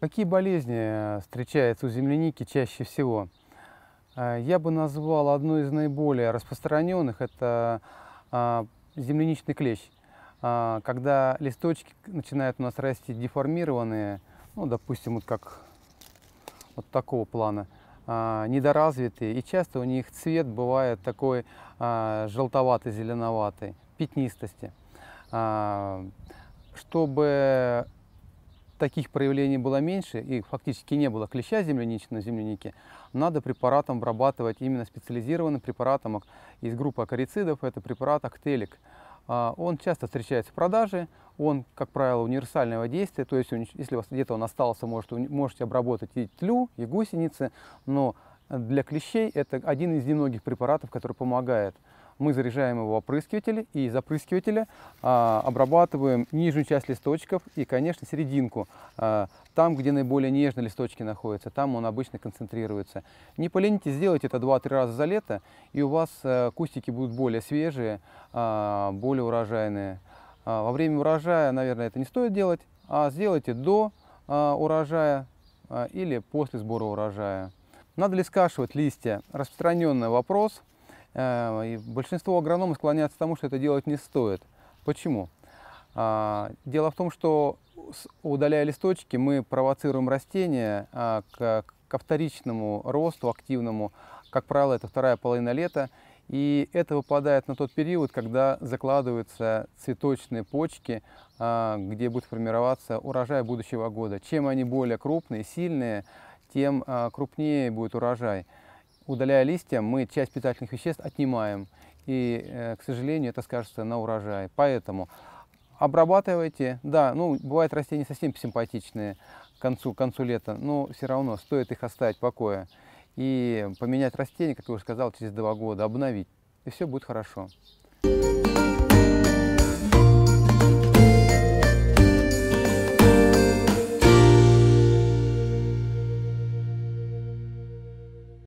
Какие болезни встречаются у земляники чаще всего? Я бы назвал одну из наиболее распространенных – это земляничный клещ. Когда листочки начинают у нас расти деформированные, ну, допустим, вот как вот такого плана, недоразвитые, и часто у них цвет бывает такой желтоватый-зеленоватый, пятнистости. Чтобы таких проявлений было меньше, и фактически не было клеща земляничного на землянике, надо препаратом обрабатывать именно специализированным препаратом из группы акарицидов, это препарат актелик. Он часто встречается в продаже, он, как правило, универсального действия, то есть если у вас где-то он остался, можете обработать и тлю, и гусеницы, но для клещей это один из немногих препаратов, который помогает. Мы заряжаем его в опрыскиватель и из опрыскивателя обрабатываем нижнюю часть листочков и, конечно, серединку. Там, где наиболее нежные листочки находятся, там он обычно концентрируется. Не поленитесь, сделайте это 2-3 раза за лето, и у вас кустики будут более свежие, более урожайные. Во время урожая, наверное, это не стоит делать, а сделайте до урожая или после сбора урожая. Надо ли скашивать листья? Распространенный вопрос. И большинство агрономов склоняются к тому, что это делать не стоит. Почему? Дело в том, что, удаляя листочки, мы провоцируем растения ко вторичному росту, активному. Как правило, это вторая половина лета. И это выпадает на тот период, когда закладываются цветочные почки, где будет формироваться урожай будущего года. Чем они более крупные, сильные, тем крупнее будет урожай. Удаляя листья, мы часть питательных веществ отнимаем, и, к сожалению, это скажется на урожае. Поэтому обрабатывайте. Да, ну, бывают растения совсем симпатичные к концу лета, но все равно стоит их оставить в покое. И поменять растение, как я уже сказал, через 2 года, обновить, и все будет хорошо.